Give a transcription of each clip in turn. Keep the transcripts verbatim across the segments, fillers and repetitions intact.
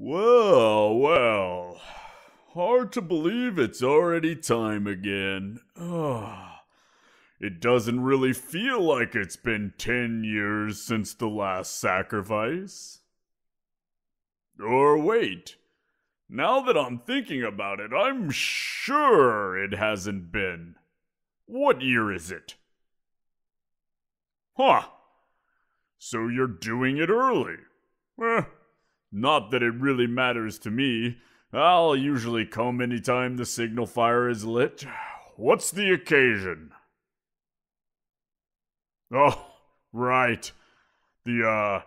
Well, well, hard to believe it's already time again. Oh, it doesn't really feel like it's been ten years since the last sacrifice. Or wait, now that I'm thinking about it, I'm sure it hasn't been. What year is it? Huh, so you're doing it early. Eh. Not that it really matters to me. I'll usually come anytime the signal fire is lit. What's the occasion? Oh, right. The, uh,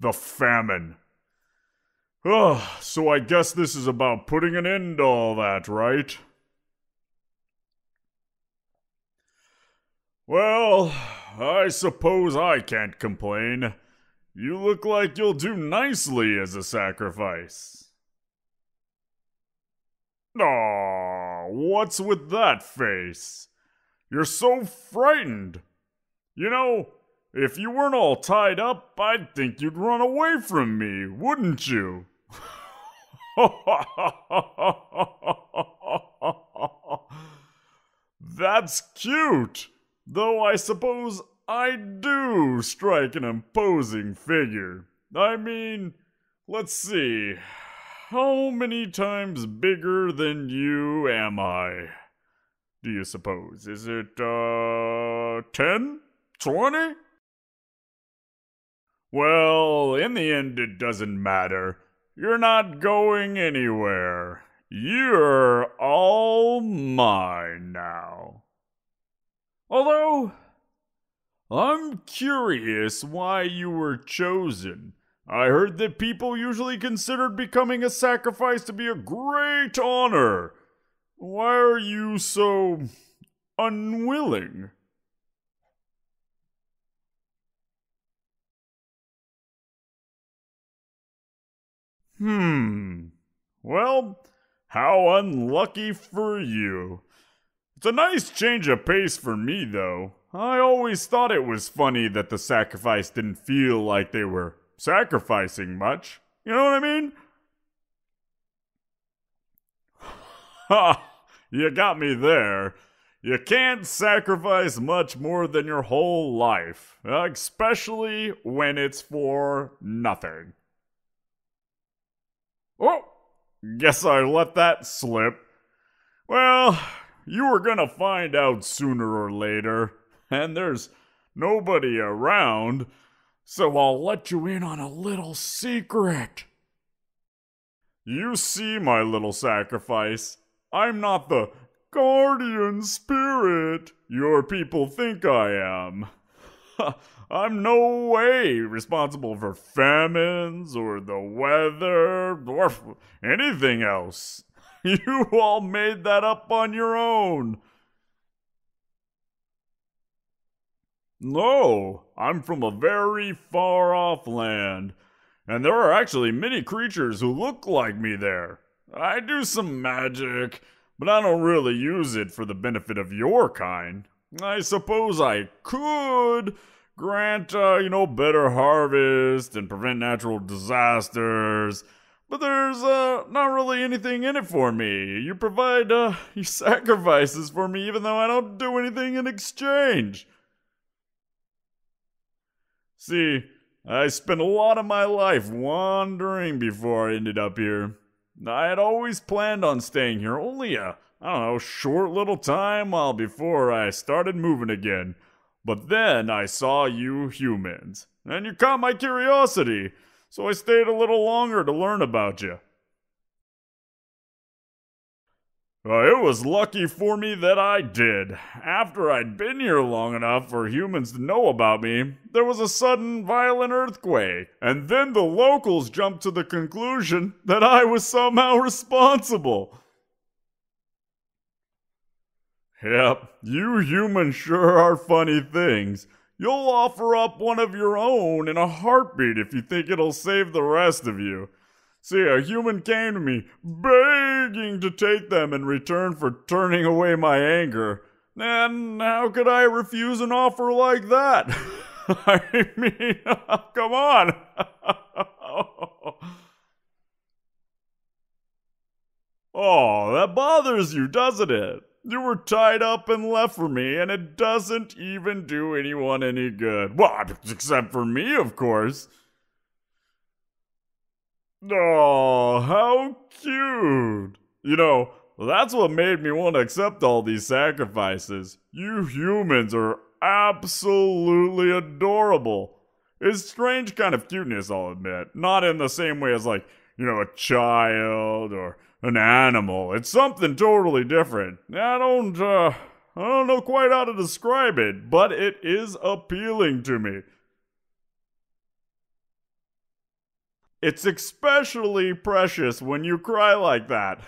the famine. Oh, so I guess this is about putting an end to all that, right? Well, I suppose I can't complain. You look like you'll do nicely as a sacrifice. Aww, what's with that face? You're so frightened. You know, if you weren't all tied up, I'd think you'd run away from me, wouldn't you? That's cute, though I suppose I do strike an imposing figure. I mean, let's see. How many times bigger than you am I? Do you suppose? Is it, uh, ten? twenty? Well, in the end, it doesn't matter. You're not going anywhere. You're all mine now. Although, I'm curious why you were chosen. I heard that people usually considered becoming a sacrifice to be a great honor. Why are you so unwilling? Hmm. Well, how unlucky for you. It's a nice change of pace for me, though. I always thought it was funny that the sacrifice didn't feel like they were sacrificing much. You know what I mean? Ha! You got me there. You can't sacrifice much more than your whole life, especially when it's for nothing. Oh! Guess I let that slip. Well, you were gonna find out sooner or later. And there's nobody around, so I'll let you in on a little secret. You see, my little sacrifice, I'm not the guardian spirit your people think I am. I'm no way responsible for famines or the weather or anything else. You all made that up on your own. No, I'm from a very far-off land, and there are actually many creatures who look like me there. I do some magic, but I don't really use it for the benefit of your kind. I suppose I could grant, uh, you know, better harvest and prevent natural disasters, but there's uh, not really anything in it for me. You provide uh, your sacrifices for me even though I don't do anything in exchange. See, I spent a lot of my life wandering before I ended up here. I had always planned on staying here only a, I don't know, short little time while before I started moving again. But then I saw you humans, and you caught my curiosity, so I stayed a little longer to learn about you. Uh, it was lucky for me that I did. After I'd been here long enough for humans to know about me, there was a sudden violent earthquake, and then the locals jumped to the conclusion that I was somehow responsible. Yep, you humans sure are funny things. You'll offer up one of your own in a heartbeat if you think it'll save the rest of you. See, a human came to me, begging to take them in return for turning away my anger. And how could I refuse an offer like that? I mean, come on. Oh, that bothers you, doesn't it? You were tied up and left for me, and it doesn't even do anyone any good. Well, except for me, of course. Oh, how cute. You know, that's what made me want to accept all these sacrifices. You humans are absolutely adorable. It's strange kind of cuteness, I'll admit. Not in the same way as, like, you know, a child or an animal. It's something totally different. I don't, uh, I don't know quite how to describe it, but it is appealing to me. It's especially precious when you cry like that.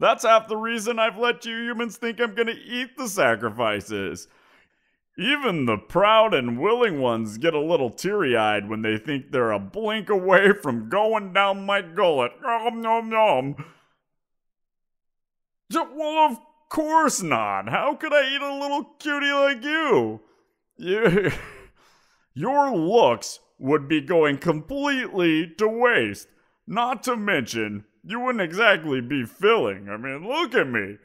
That's half the reason I've let you humans think I'm gonna eat the sacrifices. Even the proud and willing ones get a little teary-eyed when they think they're a blink away from going down my gullet. Nom nom nom. Well, of course not. How could I eat a little cutie like you? you your looks would be going completely to waste. Not to mention, you wouldn't exactly be filling. I mean, look at me.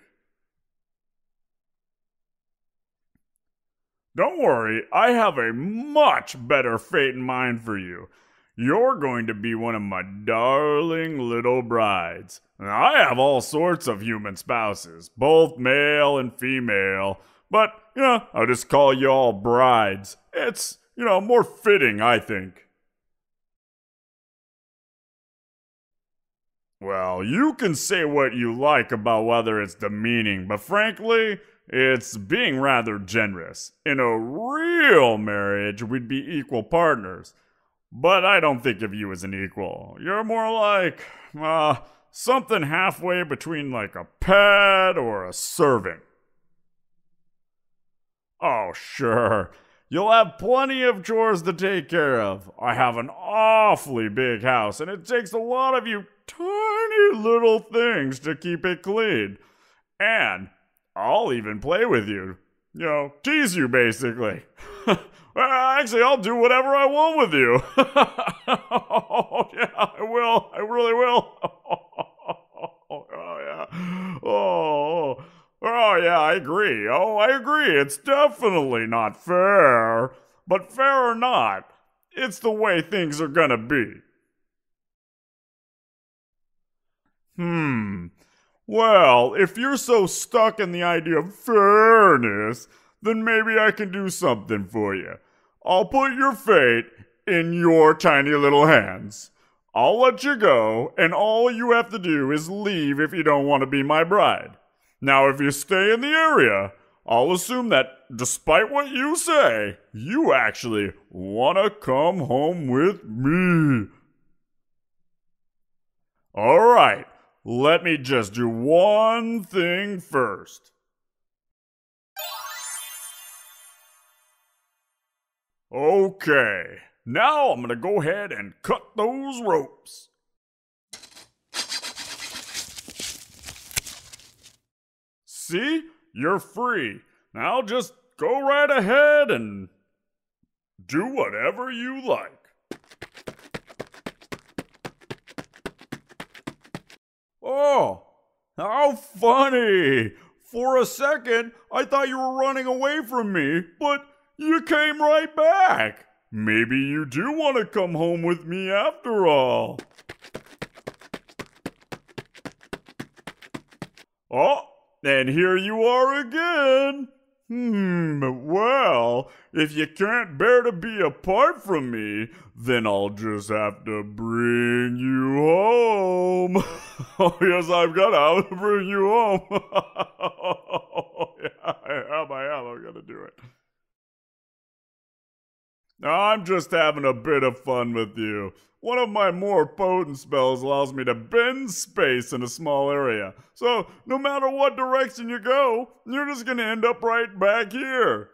Don't worry, I have a much better fate in mind for you. You're going to be one of my darling little brides. And I have all sorts of human spouses, both male and female. But, you know, I'll just call you all brides. It's, you know, more fitting, I think. Well, you can say what you like about whether it's demeaning, but frankly, it's being rather generous. In a real marriage, we'd be equal partners. But I don't think of you as an equal. You're more like, uh, something halfway between like a pet or a servant. Oh, sure. You'll have plenty of chores to take care of. I have an awfully big house, and it takes a lot of you tiny little things to keep it clean. And I'll even play with you. You know, tease you, basically. Actually, I'll do whatever I want with you. Oh, yeah, I will. I really will. Oh, yeah. Oh, oh, yeah, I agree. Oh, I agree. It's definitely not fair. But fair or not, it's the way things are gonna be. Hmm... Well, if you're so stuck in the idea of fairness, then maybe I can do something for you. I'll put your fate in your tiny little hands. I'll let you go, and all you have to do is leave if you don't want to be my bride. Now, if you stay in the area, I'll assume that, despite what you say, you actually want to come home with me. All right. Let me just do one thing first. Okay, now I'm gonna go ahead and cut those ropes. See? You're free. Now just go right ahead and do whatever you like. Oh, how funny! For a second, I thought you were running away from me, but you came right back. Maybe you do want to come home with me after all. Oh, and here you are again. Hmm, well, if you can't bear to be apart from me, then I'll just have to bring you home. Oh, yes, I've got to have to bring you home. Yeah, I am, I am, I'm going to do it. I'm just having a bit of fun with you. One of my more potent spells allows me to bend space in a small area. So, no matter what direction you go, you're just going to end up right back here.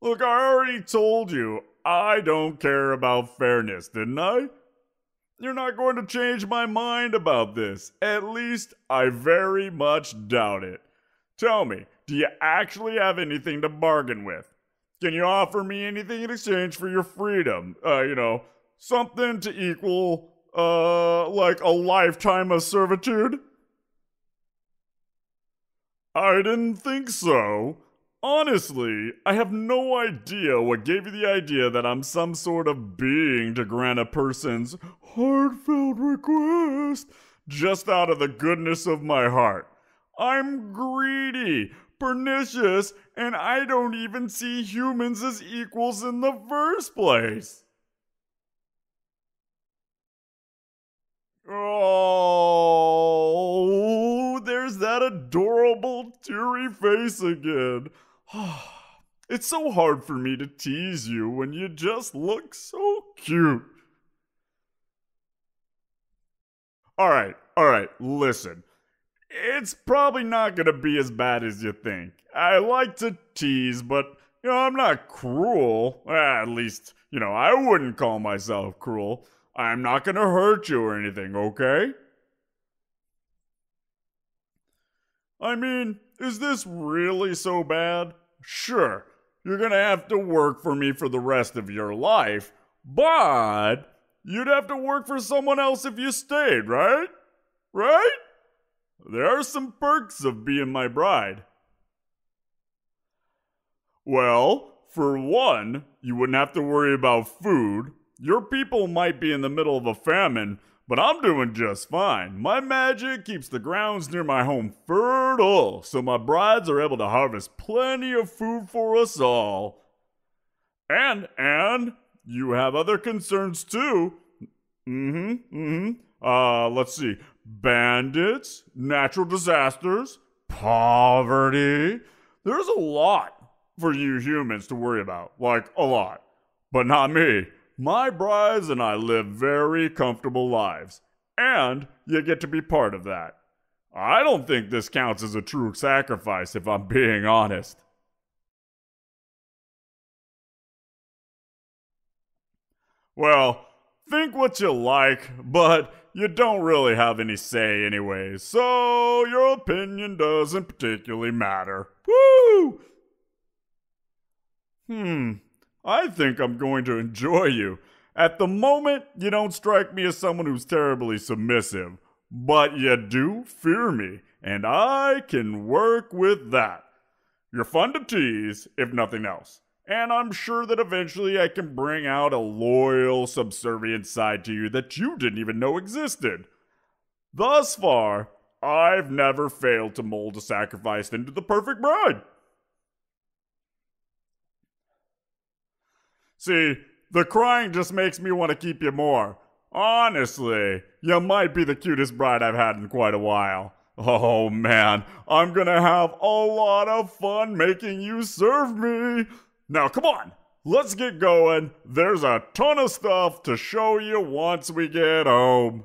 Look, I already told you, I don't care about fairness, didn't I? You're not going to change my mind about this. At least, I very much doubt it. Tell me, do you actually have anything to bargain with? Can you offer me anything in exchange for your freedom? Uh, you know, something to equal Uh, like a lifetime of servitude? I didn't think so. Honestly, I have no idea what gave you the idea that I'm some sort of being to grant a person's heartfelt request just out of the goodness of my heart. I'm greedy, pernicious, and I don't even see humans as equals in the first place. Oh, there's that adorable teary face again. It's so hard for me to tease you when you just look so cute. All right, all right, listen. It's probably not gonna be as bad as you think. I like to tease, but, you know, I'm not cruel. At least, you know, I wouldn't call myself cruel. I'm not gonna hurt you or anything, okay? I mean, is this really so bad? Sure, you're gonna have to work for me for the rest of your life, but you'd have to work for someone else if you stayed, right? Right? There are some perks of being my bride. Well, for one, you wouldn't have to worry about food. Your people might be in the middle of a famine, but I'm doing just fine. My magic keeps the grounds near my home fertile, so my brides are able to harvest plenty of food for us all. And, and, you have other concerns too. Mm-hmm, mm-hmm. Uh, let's see. Bandits, natural disasters, poverty. There's a lot for you humans to worry about. Like, a lot. But not me. My brides and I live very comfortable lives, and you get to be part of that. I don't think this counts as a true sacrifice, if I'm being honest. Well, think what you like, but you don't really have any say anyway, so your opinion doesn't particularly matter. Woo! Hmm... I think I'm going to enjoy you. At the moment, you don't strike me as someone who's terribly submissive, but you do fear me, and I can work with that. You're fun to tease, if nothing else, and I'm sure that eventually I can bring out a loyal, subservient side to you that you didn't even know existed. Thus far, I've never failed to mold a sacrifice into the perfect bride. See, the crying just makes me want to keep you more. Honestly, you might be the cutest bride I've had in quite a while. Oh man, I'm gonna have a lot of fun making you serve me. Now come on, let's get going. There's a ton of stuff to show you once we get home.